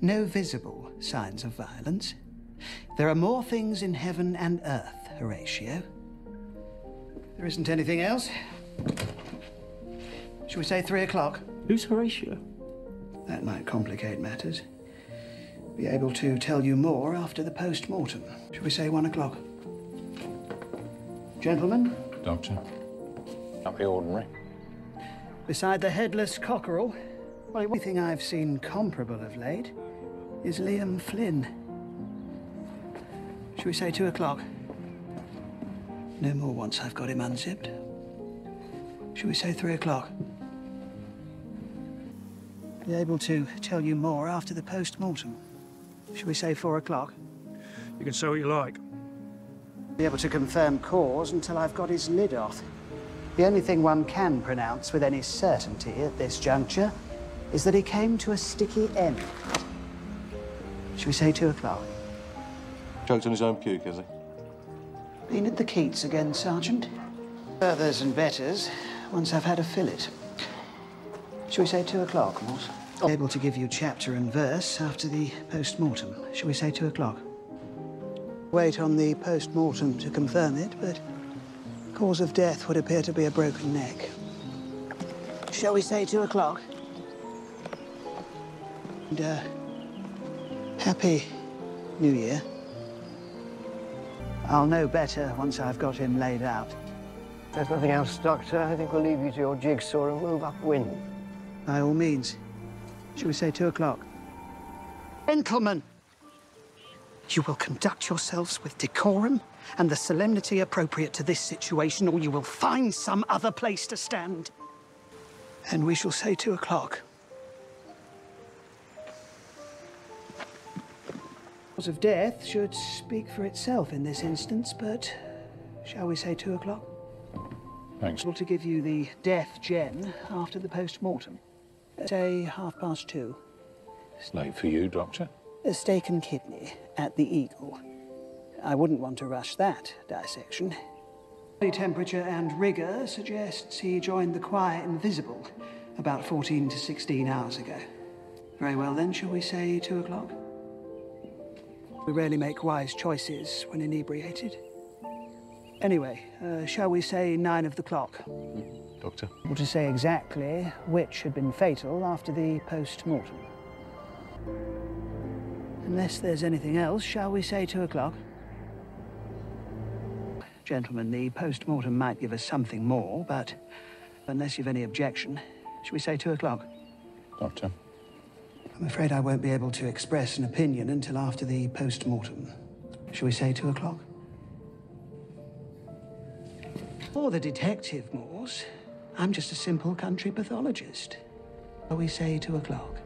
no visible signs of violence. There are more things in heaven and earth, Horatio. There isn't anything else. Shall we say 3 o'clock? Who's Horatio? That might complicate matters. Be able to tell you more after the post-mortem. Shall we say 1 o'clock? Gentlemen? Doctor. Not the ordinary. Beside the headless cockerel, well, the only thing I've seen comparable of late is Liam Flynn. Shall we say 2 o'clock? No more once I've got him unzipped. Shall we say 3 o'clock? Be able to tell you more after the post-mortem. Shall we say 4 o'clock? You can say what you like. Be able to confirm cause until I've got his lid off. The only thing one can pronounce with any certainty at this juncture is that he came to a sticky end. Shall we say 2 o'clock? Choked on his own puke, has he? Been at the Keats again, Sergeant. Furthers and betters, once I've had a fillet. Shall we say 2 o'clock, Morse? Oh. Able to give you chapter and verse after the post-mortem. Shall we say 2 o'clock? Wait on the post-mortem to confirm it, but cause of death would appear to be a broken neck. Shall we say 2 o'clock? And, Happy New Year. I'll know better once I've got him laid out. If there's nothing else, Doctor, I think we'll leave you to your jigsaw and move upwind. By all means. Shall we say 2 o'clock? Gentlemen! You will conduct yourselves with decorum and the solemnity appropriate to this situation, or you will find some other place to stand. And we shall say 2 o'clock. The cause of death should speak for itself in this instance, but shall we say 2 o'clock? Thanks. To give you the death gen after the post-mortem. Say 2:30. It's late for you, Doctor. A steak and kidney at the Eagle. I wouldn't want to rush that dissection. Body temperature and rigour suggests he joined the choir invisible about 14 to 16 hours ago. Very well then, shall we say 2 o'clock? We rarely make wise choices when inebriated. Anyway, shall we say 9:00? Doctor? Or to say exactly which had been fatal after the post-mortem. Unless there's anything else, shall we say 2 o'clock? Gentlemen, the post-mortem might give us something more, but unless you've any objection, shall we say 2 o'clock? Doctor? I'm afraid I won't be able to express an opinion until after the post-mortem. Shall we say 2 o'clock? For the detective, Morse, I'm just a simple country pathologist. Shall we say 2 o'clock?